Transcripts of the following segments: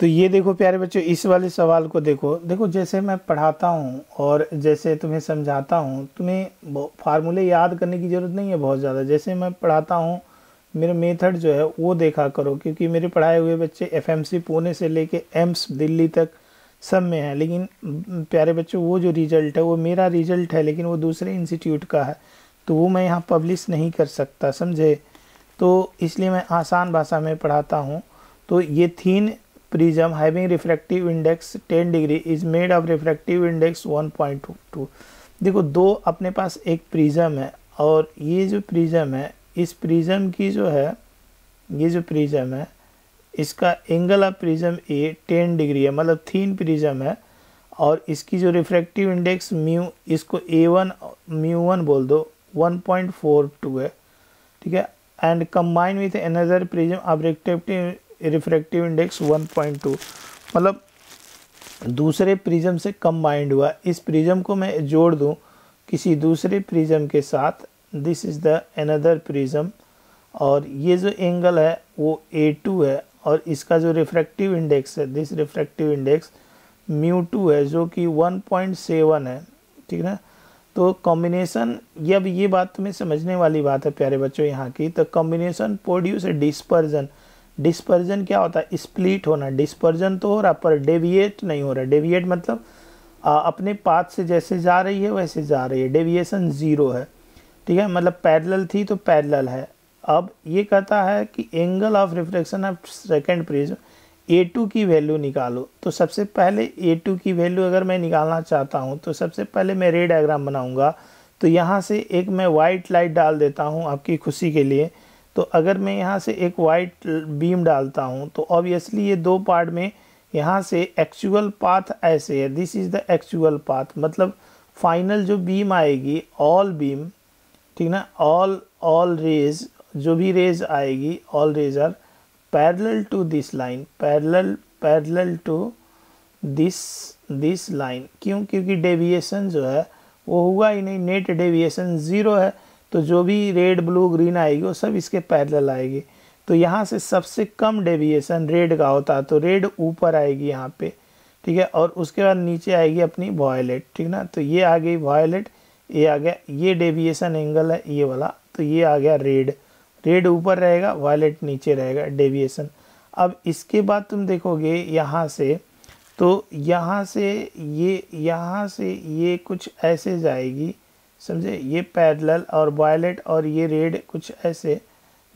तो ये देखो प्यारे बच्चों, इस वाले सवाल को देखो जैसे मैं पढ़ाता हूँ और जैसे तुम्हें समझाता हूँ, तुम्हें फार्मूले याद करने की ज़रूरत नहीं है बहुत ज़्यादा। जैसे मैं पढ़ाता हूँ मेरा मेथड जो है वो देखा करो, क्योंकि मेरे पढ़ाए हुए बच्चे एफएमसी पुणे से लेके एम्स दिल्ली तक सब में है। लेकिन प्यारे बच्चों वो जो रिज़ल्ट है वो मेरा रिज़ल्ट है, लेकिन वो दूसरे इंस्टीट्यूट का है, तो वो मैं यहाँ पब्लिश नहीं कर सकता, समझे। तो इसलिए मैं आसान भाषा में पढ़ाता हूँ। तो ये thin prism having refractive index 10 degree is made of refractive index 1.2। देखो दो अपने पास एक प्रिज्म है, और ये जो प्रिज्म है ये जो प्रिज्म है इसका angle of prism A 10 degree है, मतलब थीन प्रिज्म है, और इसकी जो रिफ्रैक्टिव इंडेक्स म्यू, इसको म्यू वन बोल दो, 1.42 है, ठीक है। And combine with another prism of refractive index 1.2, मतलब दूसरे प्रिज्म से कंबाइंड हुआ। इस प्रिज्म को मैं जोड़ दूं किसी दूसरे प्रिज्म के साथ, this is the another prism, और ये जो एंगल है वो A2 है, और इसका जो रिफ्रैक्टिव इंडेक्स है, दिस रिफ्रैक्टिव इंडेक्स μ2 है, जो कि 1.7 है, ठीक है। तो कॉम्बिनेशन, जब ये बात तुम्हें समझने वाली बात है प्यारे बच्चों यहाँ की, तो कॉम्बिनेशन प्रोड्यूस डिस्पर्जन। डिस्पर्जन क्या होता है? स्प्लिट होना। डिस्पर्जन तो हो रहा पर डेविएट नहीं हो रहा। डेविएट मतलब अपने पाथ से जैसे जा रही है वैसे जा रही है। डेविएशन 0 है, ठीक है, मतलब पैरेलल थी तो पैरेलल है। अब ये कहता है कि angle of refraction of second prism A2 की वैल्यू निकालो। तो सबसे पहले A2 की वैल्यू अगर मैं निकालना चाहता हूँ तो सबसे पहले मैं रे डायग्राम बनाऊँगा। तो यहाँ से एक मैं वाइट लाइट डाल देता हूँ आपकी खुशी के लिए। तो अगर मैं यहाँ से एक वाइट बीम डालता हूँ तो ऑब्वियसली ये दो पार्ट में यहाँ से एक्चुअल पाथ ऐसे है, this is the actual path, मतलब फाइनल जो बीम आएगी ऑल बीम, ठीक ना, ऑल रेज, जो भी रेज आएगी, all rays are parallel to this line, parallel to this line. क्यों? क्योंकि डेविएशन जो है वो हुआ ही नहीं, नेट डेविएशन 0 है, तो जो भी रेड ब्लू ग्रीन आएगी वो सब इसके पैरेलल आएगी। तो यहाँ से सबसे कम डेविएशन रेड का होता है, तो रेड ऊपर आएगी यहाँ पे, ठीक है, और उसके बाद नीचे आएगी अपनी वायलेट, ठीक ना। तो ये आ गई वायलेट, ये आ गया, ये डेविएशन एंगल है ये वाला, तो ये आ गया रेड। रेड ऊपर रहेगा, वायलेट नीचे रहेगा, डेविएशन। अब इसके बाद तुम देखोगे यहाँ से, तो यहाँ से ये कुछ ऐसे जाएगी, समझे, ये पैरेलल और वायलेट, और ये रेड कुछ ऐसे,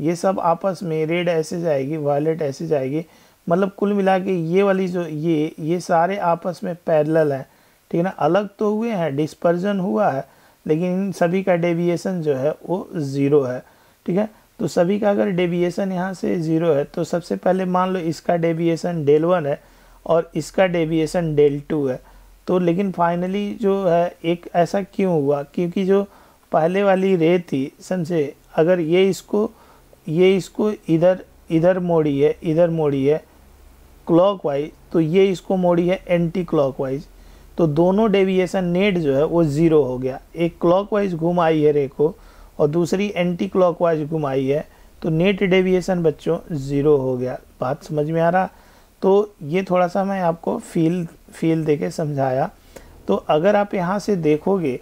ये सब आपस में, रेड ऐसे जाएगी, वायलेट ऐसे जाएगी, मतलब कुल मिला के ये वाली जो ये सारे आपस में पैरेलल हैं, ठीक है ना। अलग तो हुए हैं, डिस्पर्जन हुआ है, लेकिन इन सभी का डेविएशन जो है वो 0 है, ठीक है। तो सभी का अगर डेविएशन यहाँ से 0 है तो सबसे पहले मान लो इसका डेविएशन del1 है और इसका डेविएशन del2 है। तो लेकिन फाइनली जो है एक ऐसा क्यों हुआ? क्योंकि जो पहले वाली रे थी, समझे, अगर ये इसको इधर मोड़ी है, क्लॉकवाइज, तो ये इसको मोड़ी है एंटी क्लॉकवाइज, तो दोनों डेविएशन नेट जो है वो 0 हो गया। एक क्लॉकवाइज घुमाई है रे को और दूसरी एंटी क्लॉकवाइज घुमाई है, तो नेट डेविएशन बच्चों 0 हो गया। बात समझ में आ रहा? तो ये थोड़ा सा मैं आपको फील देके समझाया। तो अगर आप यहाँ से देखोगे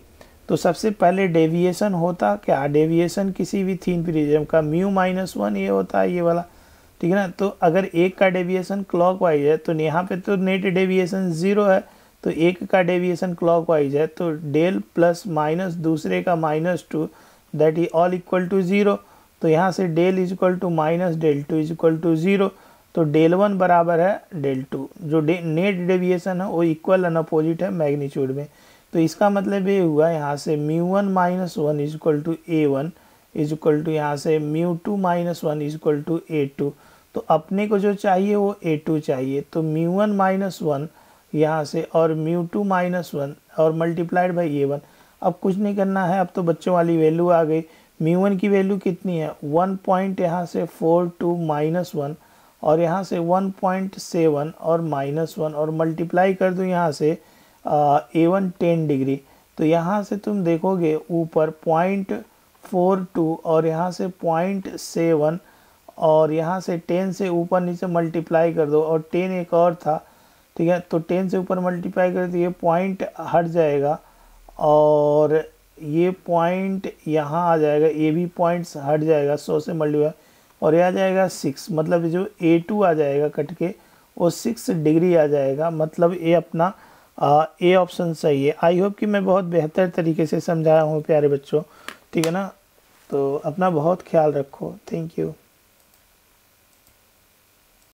तो सबसे पहले डेविएशन होता क्या? डेविएशन किसी भी थीन प्रिज्म का μ-1 ये होता है, ये वाला, ठीक है ना। तो अगर एक का डेविएशन क्लॉकवाइज है तो यहाँ पे तो नेट डेविएशन 0 है, तो एक का डेविएशन क्लॉकवाइज है तो डेल प्लस माइनस दूसरे का -2 that is all equal to 0। तो यहाँ से del is equal to minus del2 is equal to 0, तो del1 बराबर है del2, जो नेट डेविएशन है वो इक्वल एंड अपोजिट है मैग्नीट्यूड में। तो इसका मतलब ये हुआ यहाँ से μ1 - 1 is equal to a1 is equal to यहाँ से μ2 - 1 इज इक्वल टू a2। तो अपने को जो चाहिए वो a2 चाहिए, तो μ1 - 1 यहाँ से और μ2 - 1 और मल्टीप्लाइड बाई a1। अब कुछ नहीं करना है, अब तो बच्चों वाली वैल्यू आ गई। μ1 की वैल्यू कितनी है? 1. यहाँ से 42 - 1 और यहाँ से 1.7 और -1 और मल्टीप्लाई कर दूँ यहाँ से A1 10 डिग्री। तो यहाँ से तुम देखोगे ऊपर 0.42 और यहाँ से 0.7 और यहाँ से 10 से ऊपर नीचे मल्टीप्लाई कर दो और 10 एक और था, ठीक है। तो 10 से ऊपर मल्टीप्लाई करें तो ये पॉइंट हट जाएगा और ये पॉइंट यहाँ आ जाएगा, ये भी पॉइंट्स हट जाएगा 100 से मल्टीप्लाई, और ये आ जाएगा 6, मतलब जो A2 आ जाएगा कट के वो 6 डिग्री आ जाएगा, मतलब ये अपना ए ऑप्शन सही है। आई होप कि मैं बहुत बेहतर तरीके से समझाया हूँ प्यारे बच्चों, ठीक है ना। तो अपना बहुत ख्याल रखो, थैंक यू।